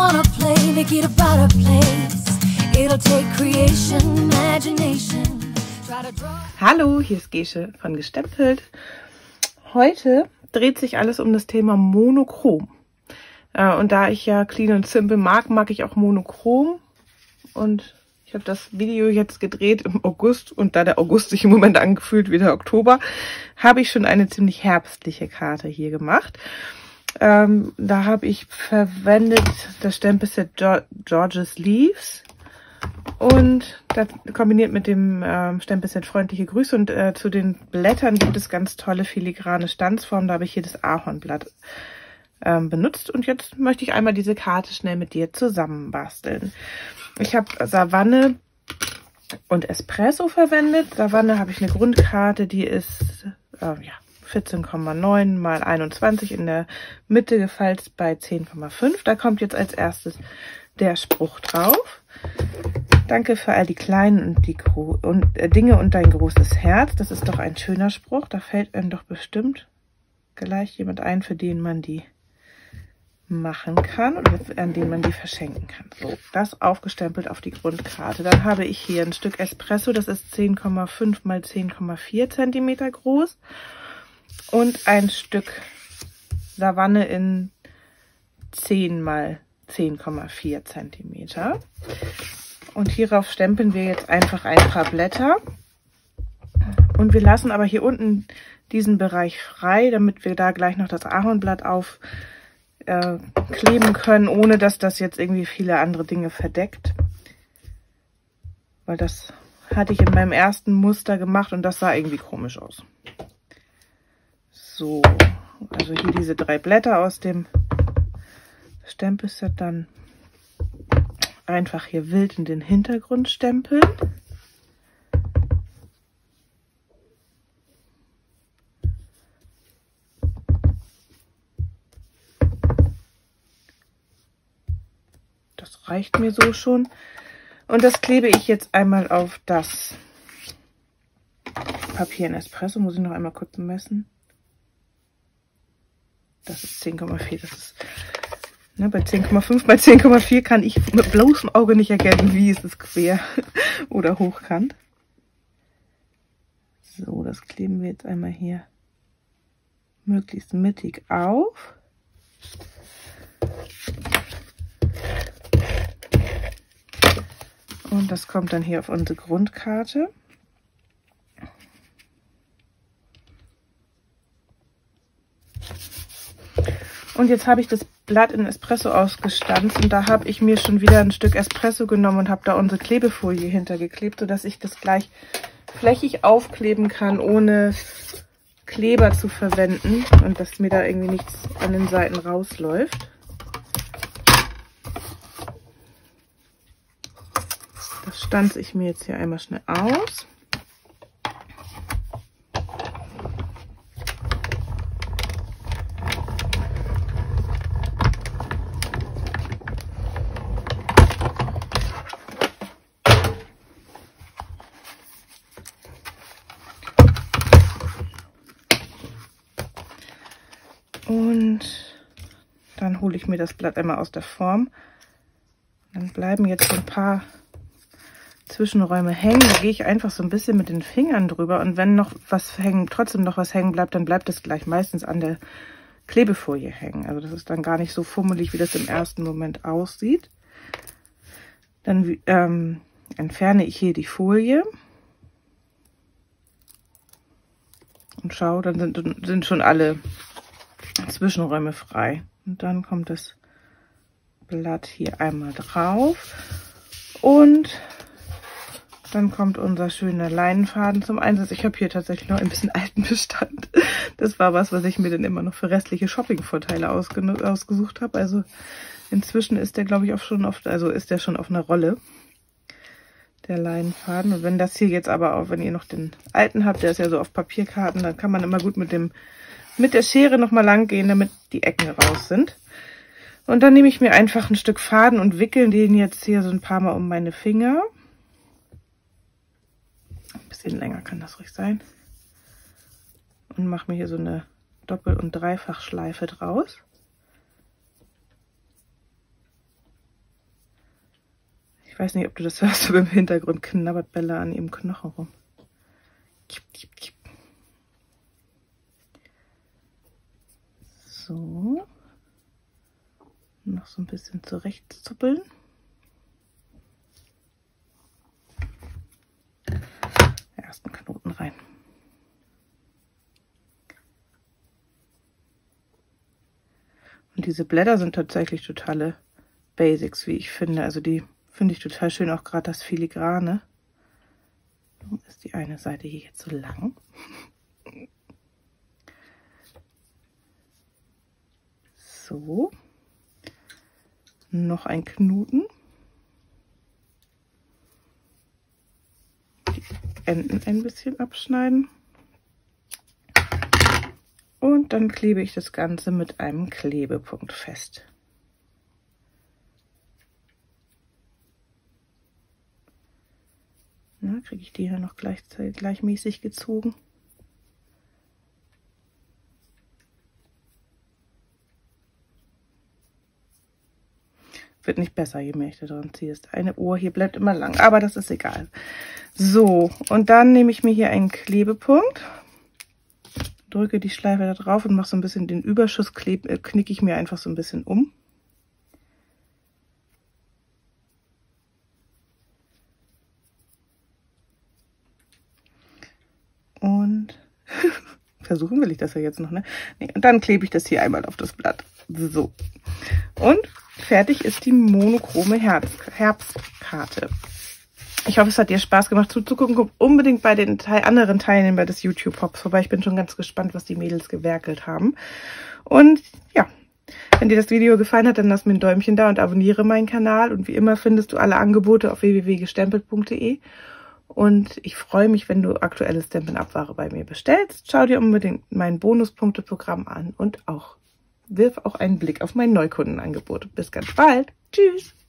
wanna play, make it about a place. It'll take creation, imagination. Try to draw. Hallo, hier ist Gesche von Geschtempelt. Heute dreht sich alles um das Thema Monochrom. Und da ich ja clean und simple mag, mag ich auch Monochrom. Und ich habe das Video jetzt gedreht im August und da der August sich im Moment angefühlt wie der Oktober, habe ich schon eine ziemlich herbstliche Karte hier gemacht. Da habe ich verwendet das Stempelset Georges Leaves und das kombiniert mit dem Stempelset Freundliche Grüße und zu den Blättern gibt es ganz tolle filigrane Stanzformen. Da habe ich hier das Ahornblatt benutzt und jetzt möchte ich einmal diese Karte schnell mit dir zusammenbasteln. Ich habe Savanne und Espresso verwendet. Savanne habe ich eine Grundkarte, die ist 14,9 mal 21 in der Mitte gefalzt bei 10,5. Da kommt jetzt als erstes der Spruch drauf. Danke für all die kleinen und Dinge und dein großes Herz. Das ist doch ein schöner Spruch. Da fällt einem doch bestimmt gleich jemand ein, für den man die machen kann oder an den man die verschenken kann. So, das aufgestempelt auf die Grundkarte. Dann habe ich hier ein Stück Espresso, das ist 10,5 mal 10,4 cm groß und ein Stück Savanne in 10 mal 10,4 cm. Und hierauf stempeln wir jetzt einfach ein paar Blätter und wir lassen aber hier unten diesen Bereich frei, damit wir da gleich noch das Ahornblatt auf kleben können, ohne dass das jetzt irgendwie viele andere Dinge verdeckt. Weil das hatte ich in meinem ersten Muster gemacht und das sah irgendwie komisch aus. So, also hier diese drei Blätter aus dem Stempelset dann einfach hier wild in den Hintergrund stempeln. Reicht mir so schon. Und das klebe ich jetzt einmal auf das Papier in Espresso. Muss ich noch einmal kurz messen. Das ist 10,4. Das ist bei 10,5 bei 10,4 kann ich mit bloßem Auge nicht erkennen, wie es quer oder hochkant. So, das kleben wir jetzt einmal hier möglichst mittig auf. Und das kommt dann hier auf unsere Grundkarte. Und jetzt habe ich das Blatt in Espresso ausgestanzt und da habe ich mir schon wieder ein Stück Espresso genommen und habe da unsere Klebefolie hintergeklebt, sodass ich das gleich flächig aufkleben kann, ohne Kleber zu verwenden und dass mir da irgendwie nichts an den Seiten rausläuft. Das stanze ich mir jetzt hier einmal schnell aus. Und dann hole ich mir das Blatt einmal aus der Form. Dann bleiben jetzt ein paar Zwischenräume hängen, da gehe ich einfach so ein bisschen mit den Fingern drüber und wenn noch was hängen, trotzdem noch was hängen bleibt, dann bleibt es gleich meistens an der Klebefolie hängen. Also das ist dann gar nicht so fummelig, wie das im ersten Moment aussieht. Dann entferne ich hier die Folie und schaue, dann sind schon alle Zwischenräume frei. Und dann kommt das Blatt hier einmal drauf und dann kommt unser schöner Leinenfaden zum Einsatz. Ich habe hier tatsächlich noch ein bisschen alten Bestand. Das war was ich mir dann immer noch für restliche Shopping-Vorteile ausgesucht habe. Also inzwischen ist der, glaube ich, auch schon auf einer Rolle, der Leinenfaden. Und wenn das hier jetzt aber auch, wenn ihr noch den alten habt, der ist ja so auf Papierkarten, dann kann man immer gut mit der Schere nochmal lang gehen, damit die Ecken raus sind. Und dann nehme ich mir einfach ein Stück Faden und wickel den jetzt hier so ein paar Mal um meine Finger. Ein bisschen länger kann das ruhig sein. Und mache mir hier so eine Doppel- und Dreifachschleife draus. weiß nicht, ob du das hörst, aber im Hintergrund knabbert Bella an ihrem Knochen rum. So. Noch so ein bisschen zurechtzuppeln. Ersten Knoten rein. Und diese Blätter sind tatsächlich totale Basics, wie ich finde. Also die finde ich total schön, auch gerade das Filigrane. Warum ist die eine Seite hier jetzt so lang? So. Noch ein Knoten. Die Enden ein bisschen abschneiden. Und dann klebe ich das Ganze mit einem Klebepunkt fest. Na, kriege ich die hier noch gleichmäßig gezogen. Wird nicht besser, je mehr ich da dran ziehe. Das eine Ohr hier bleibt immer lang, aber das ist egal. So, und dann nehme ich mir hier einen Klebepunkt, drücke die Schleife da drauf und mache so ein bisschen den Überschuss, knicke ich mir einfach so ein bisschen um. Und versuchen will ich das ja jetzt noch, ne? Nee, und dann klebe ich das hier einmal auf das Blatt. So. Und fertig ist die monochrome Herbstkarte. Ich hoffe, es hat dir Spaß gemacht zuzugucken. Guck unbedingt bei den anderen Teilnehmern des YouTube-Hops vorbei. Ich bin schon ganz gespannt, was die Mädels gewerkelt haben. Und ja, wenn dir das Video gefallen hat, dann lass mir ein Däumchen da und abonniere meinen Kanal. Und wie immer findest du alle Angebote auf www.gestempelt.de. Und ich freue mich, wenn du aktuelle Stampin'-Up-Ware bei mir bestellst. Schau dir unbedingt mein Bonuspunkteprogramm an und wirf auch einen Blick auf mein Neukundenangebot. Bis ganz bald. Tschüss.